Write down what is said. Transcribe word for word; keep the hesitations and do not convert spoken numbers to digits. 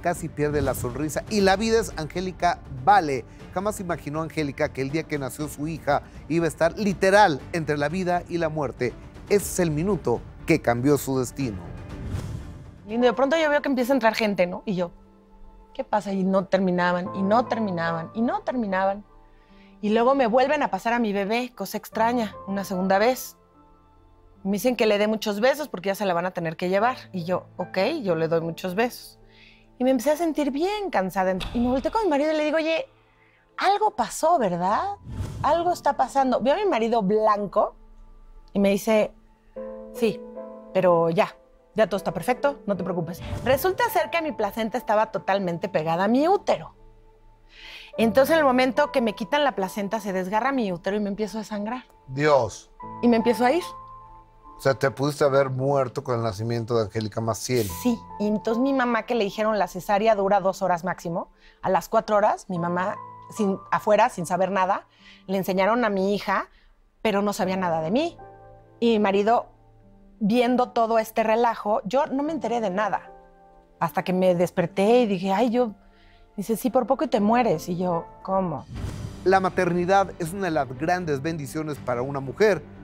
casi pierde la sonrisa. Y la vida es Angélica Vale. Jamás imaginó Angélica que el día que nació su hija iba a estar literal entre la vida y la muerte. Ese es el minuto que cambió su destino. Lindo, de pronto yo veo que empieza a entrar gente, ¿no? Y yo, ¿qué pasa? Y no terminaban, y no terminaban, y no terminaban. Y luego me vuelven a pasar a mi bebé, cosa extraña, una segunda vez. Me dicen que le dé muchos besos porque ya se la van a tener que llevar. Y yo, ok, yo le doy muchos besos. Y me empecé a sentir bien cansada. Y me volteé con mi marido y le digo, oye, algo pasó, ¿verdad? Algo está pasando. Veo a mi marido blanco y me dice, sí, pero ya, ya todo está perfecto, no te preocupes. Resulta ser que mi placenta estaba totalmente pegada a mi útero. Entonces, en el momento que me quitan la placenta, se desgarra mi útero y me empiezo a sangrar. Dios. Y me empiezo a ir. O sea, te pudiste haber muerto con el nacimiento de Angélica Maciel. Sí, y entonces mi mamá, que le dijeron la cesárea dura dos horas máximo, a las cuatro horas, mi mamá, sin, afuera, sin saber nada, le enseñaron a mi hija, pero no sabía nada de mí. Y mi marido, viendo todo este relajo, yo no me enteré de nada. Hasta que me desperté y dije, ay, yo... Dice, sí, por poco y te mueres. Y yo, ¿cómo? La maternidad es una de las grandes bendiciones para una mujer.